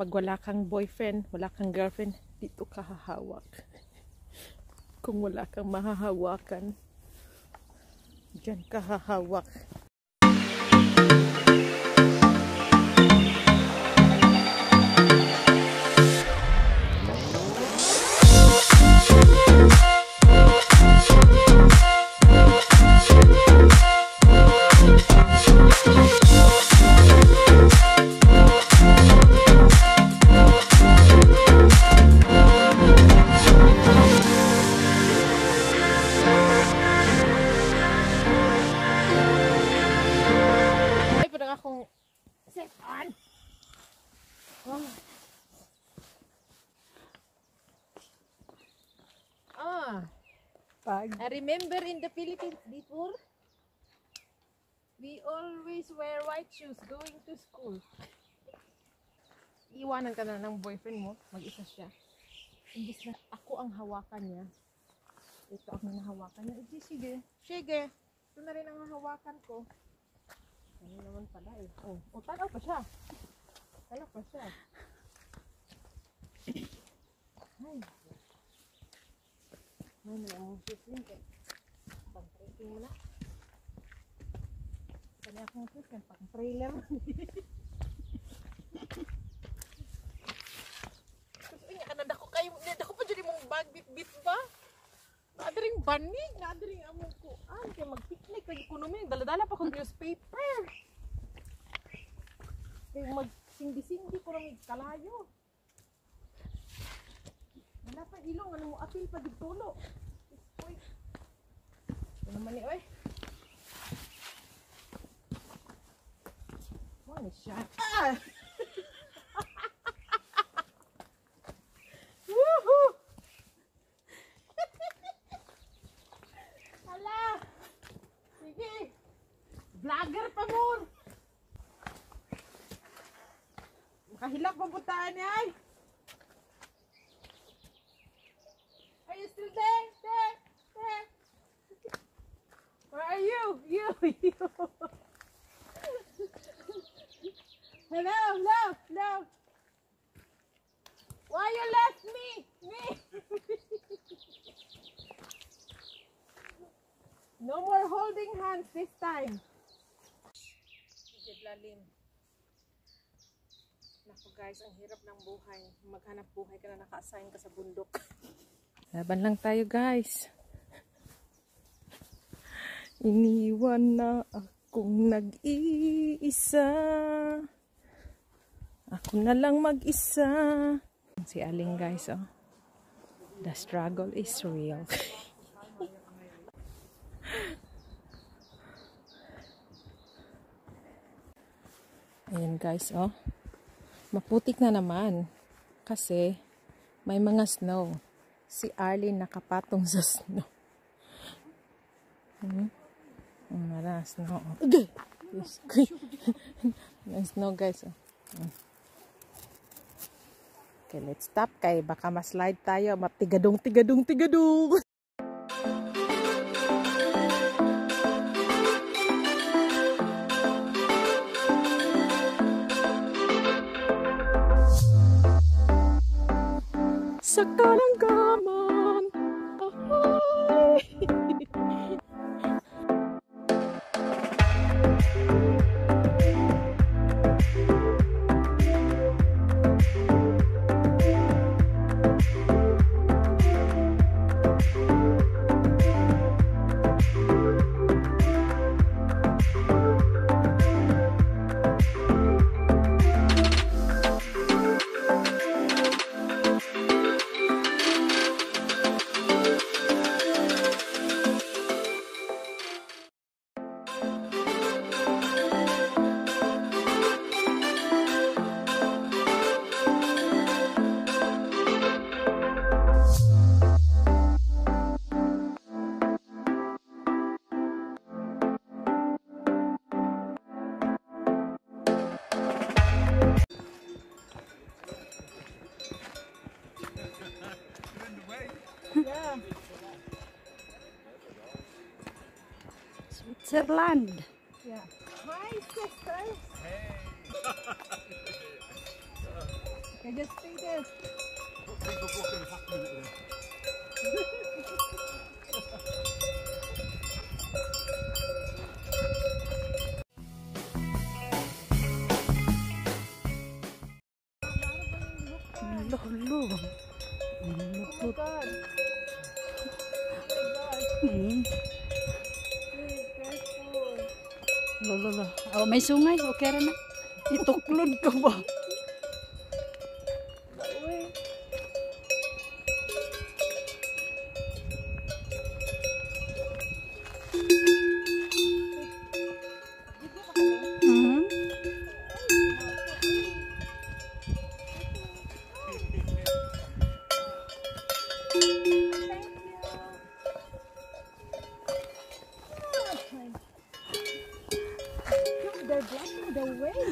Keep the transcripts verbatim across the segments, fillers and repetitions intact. Pag wala kang boyfriend, wala kang girlfriend, dito ka hahawak. Kung wala kang mahahawakan, diyan ka hahawak. I remember in the Philippines before, we always wear white shoes going to school. Iwanan ka na ng boyfriend mo, mag-isa siya. Imbis na ako ang hawakan niya, ito ako na hawakan niya. E, sige, sige, ito na rin ang hawakan ko. Ano naman pala eh. O, oh, oh, tanaw pa siya. Tanaw pa siya. Ay. Ano ang susunod? Pag-tracking mo na. Kaya akong susunod, pag-tray lang. Ay, nakanada ko kayo. Nada ko pa dyan mong bag, bit-bit ba? Naadaring banig, naadaring among kuan. Kaya mag-picnic, nag-ekonomi. Dala-dala pa kong newspaper. Kaya mag-sindi-sindi ko lang kalayo. Wala pa ilong, ano mo apil pa ditulo. Uy. Ito naman eh, oy. One shot. Ah! Woohoo! Hala! Sige! Vlogger pa mo! Makahilak pa puntaan niya ay! Are you still there? There? There? Where are you? You! You! Hello! Hello! Hello! Why you left me? Me! No more holding hands this time. Lalim. Naku guys, ang hirap ng buhay. Maghanap buhay ka na naka-assign ka sa bundok. Laban lang tayo guys. Iniwan na akong nag-iisa. Ako na lang mag-isa. Si Aling guys, oh. The struggle is real. Ayan guys, oh. Maputik na naman. Kasi may mga snow. Si Arlene nakapatong sa snow. Hmm? Um, na snow. Okay. Snow guys. Oh. Okay, let's stop kay baka ma-slide tayo. Matigadong, tigadong, tigadong. Sa kalanggaman. Ahoy! Switzerland. Yeah. Hi sisters. Hey. just stay there. Oh God. Mm. Please, careful. Lo, lo, lo. Oh, may sungay. Okay rin na. Ituklod ko ba? They're blocking the way.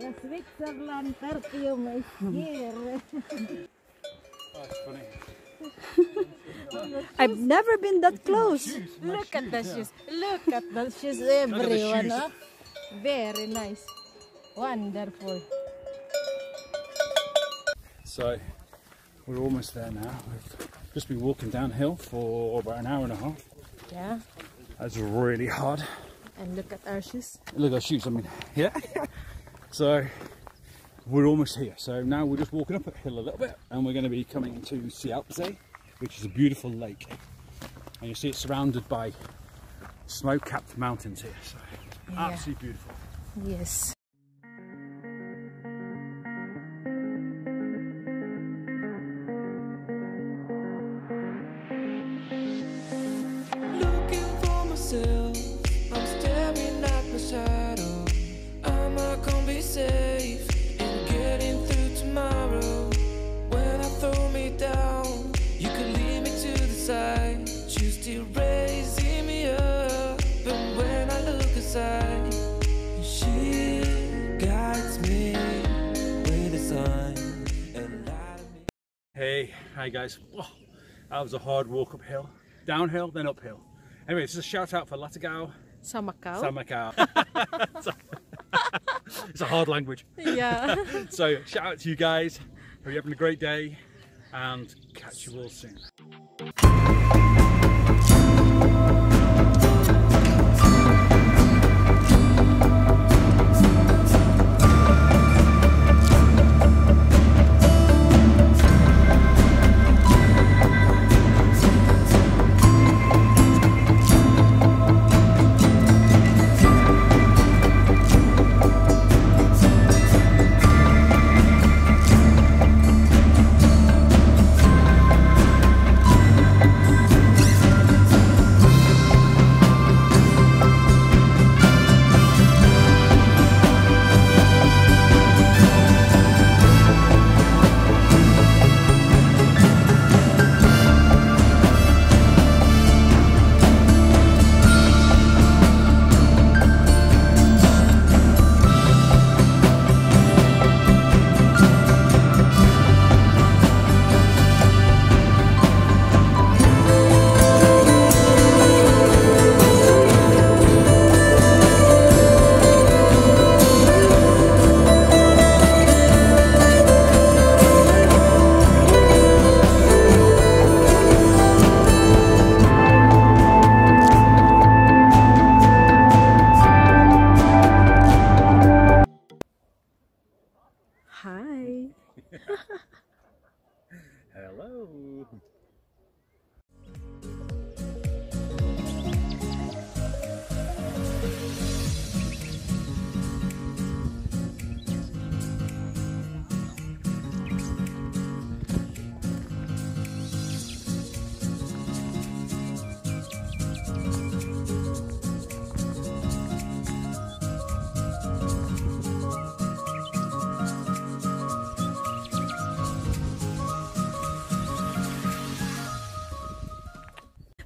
The Switzerland perfume is here. Oh, it's funny. I've never been that close. Look at the shoes. Look at the shoes, everyone. Huh? Very nice. Wonderful. So we're almost there now. We've just been walking downhill for about an hour and a half. Yeah. That's really hard. And look at our shoes. Look at our shoes, I mean, yeah. So we're almost here. So now we're just walking up that hill a little bit and we're going to be coming to Seealpsee, which is a beautiful lake. And you see it's surrounded by snow-capped mountains here. So yeah. Absolutely beautiful. Yes. Hey, hi guys. Whoa, that was a hard walk uphill, downhill, then uphill. Anyway, this is a shout out for Latagao. Samakau. Samakau. It's a hard language. Yeah. So shout out to you guys. Hope you're having a great day and catch you all soon. Hello.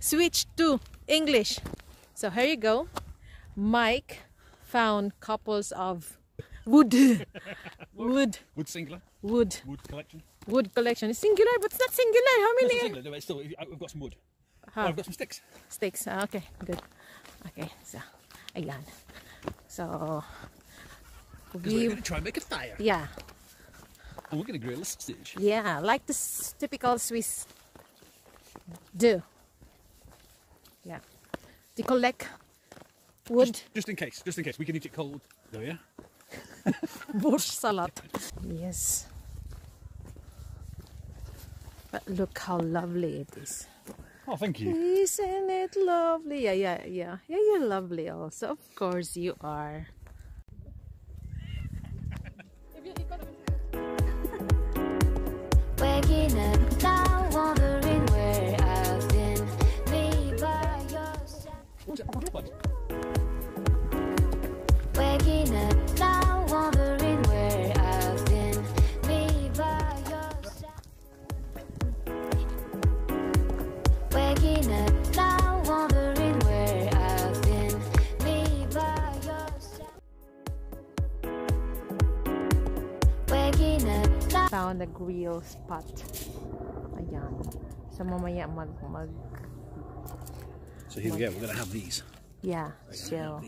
Switch to English. So here you go. Mike found couples of wood. Wood. Wood singular. Wood. Wood collection. Wood collection. It's singular, but it's not singular. How many? No, it's singular. No, it's still, I've got some wood. Huh? I've got some sticks. Sticks, okay, good. Okay, so, ayan. So, we... we're going to try and make a fire. Yeah. And we're going to grill a sausage. Yeah, like the typical Swiss do. Yeah. They collect wood. Just, just in case, just in case. We can eat it cold, though, yeah? Borscht salad. Yes. But look how lovely it is. Oh, thank you. Isn't it lovely? Yeah, yeah, yeah. Yeah, you're lovely also. Of course you are. Waking up now, wondering where I've been. Be by yourself. Waking up now, wondering where I've been. Be by yourself. Waking up now, wondering where I've been. Be by yourself. Waking up. Found a grill spot. Ayan. So mamaya mag mag. So here mag, we go. We're gonna have these. Yeah. So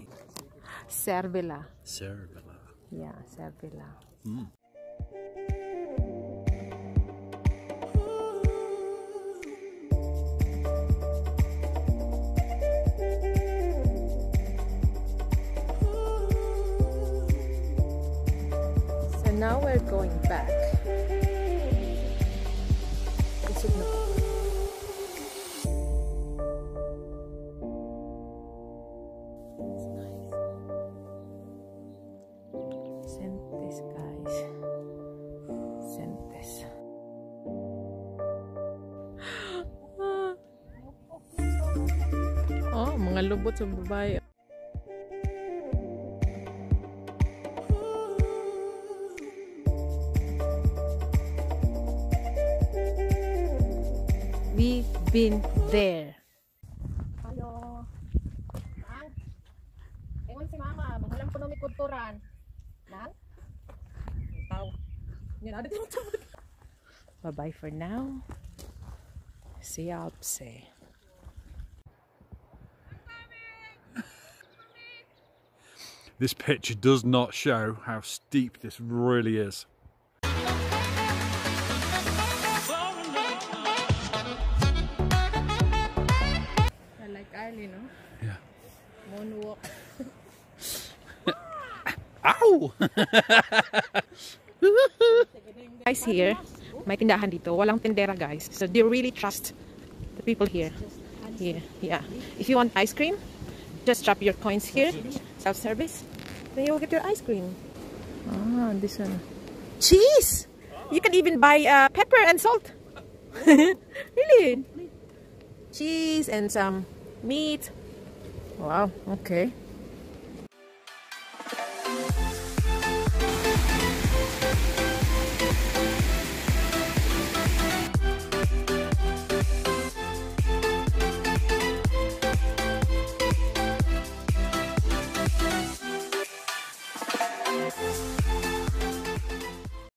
Cervela. Cervela. Yeah, Cervela. Mm. So now we're going back. Mga lubot sa babae. We've been there. Hello. Nang? Ewan si Mama. Mahalang po nung ikulturan. Nang? Wow. Bye-bye for now. Seealpsee. This picture does not show how steep this really is. I like Arlie, no? Yeah. Moonwalk. Ow! Guys here, may tindahan dito. Walang tindera, guys. So they really trust the people here. Here, yeah. If you want ice cream, just drop your coins here. Self-service, then you will get your ice cream. Ah, this one. Cheese! You can even buy uh, pepper and salt. Really? Cheese and some meat. Wow, okay.